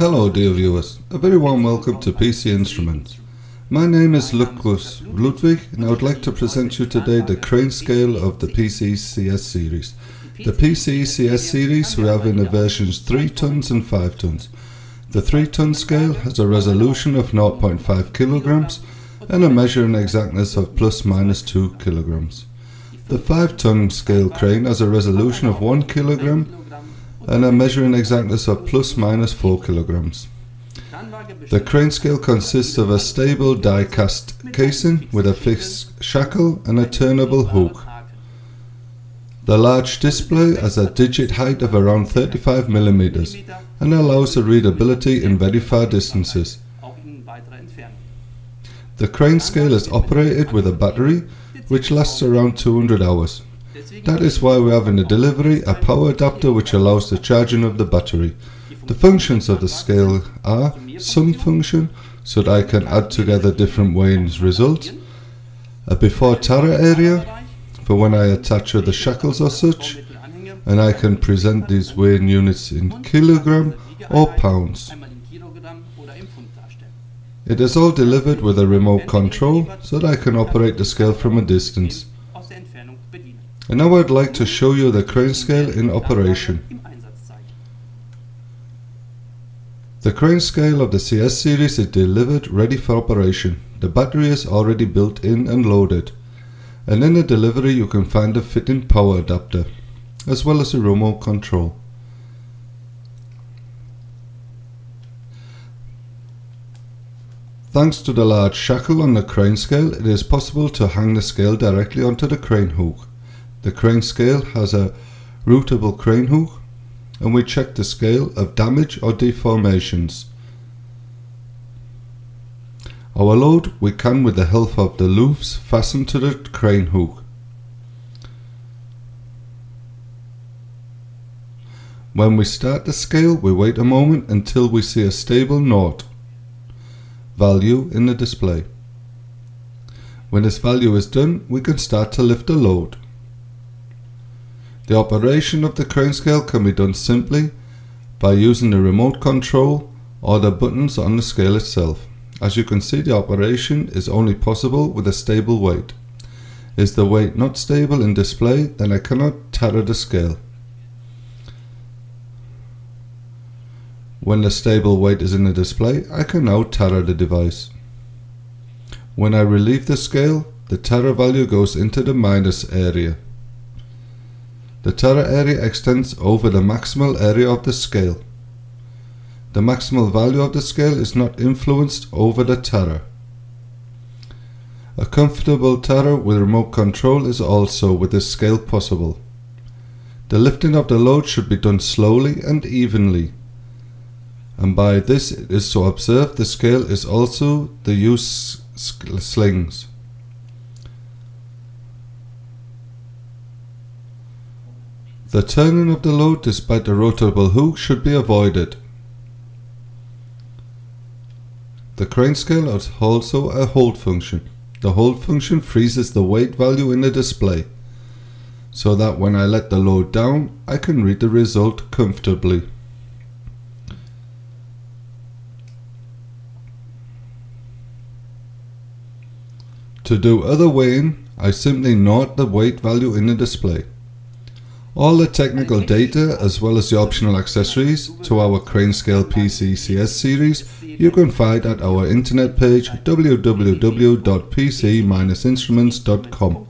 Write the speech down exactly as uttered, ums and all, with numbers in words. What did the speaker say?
Hello dear viewers, a very warm welcome to P C E Instruments. My name is Lukas Ludwig and I would like to present you today the crane scale of the P C E C S series. The P C E C S series we have in the versions three tons and five tons. The three ton scale has a resolution of zero point five kilograms and a measuring exactness of plus minus two kilograms. The five ton scale crane has a resolution of one kilogram and a measuring exactness of plus minus four kilograms. The crane scale consists of a stable die cast casing with a fixed shackle and a turnable hook. The large display has a digit height of around thirty-five millimeters and allows the readability in very far distances. The crane scale is operated with a battery which lasts around two hundred hours. That is why we have in the delivery a power adapter which allows the charging of the battery. The functions of the scale are sum function, so that I can add together different weighings results, a before tara area, for when I attach other shackles or such, and I can present these weighing units in kilogram or pounds. It is all delivered with a remote control, so that I can operate the scale from a distance. And now I'd like to show you the crane scale in operation. The crane scale of the C S series is delivered ready for operation. The battery is already built in and loaded. And in the delivery you can find a fitting power adapter, as well as a remote control. Thanks to the large shackle on the crane scale, it is possible to hang the scale directly onto the crane hook. The crane scale has a routable crane hook and we check the scale of damage or deformations. Our load we can, with the help of the loops, fasten to the crane hook. When we start the scale we wait a moment until we see a stable naught value in the display. When this value is done we can start to lift the load. The operation of the crane scale can be done simply by using the remote control or the buttons on the scale itself. As you can see, the operation is only possible with a stable weight. Is the weight not stable in display, then I cannot tara the scale. When the stable weight is in the display, I can now tara the device. When I relieve the scale, the tara value goes into the minus area. The tara area extends over the maximal area of the scale. The maximal value of the scale is not influenced over the tara. A comfortable tara with remote control is also with this scale possible. The lifting of the load should be done slowly and evenly. And by this it is so observed the scale is also the use slings. The turning of the load despite the rotable hook should be avoided. The crane scale has also a hold function. The hold function freezes the weight value in the display, so that when I let the load down, I can read the result comfortably. To do other weighing, I simply note the weight value in the display. All the technical data as well as the optional accessories to our crane scale P C E C S series you can find at our internet page w w w dot p c e dash instruments dot com.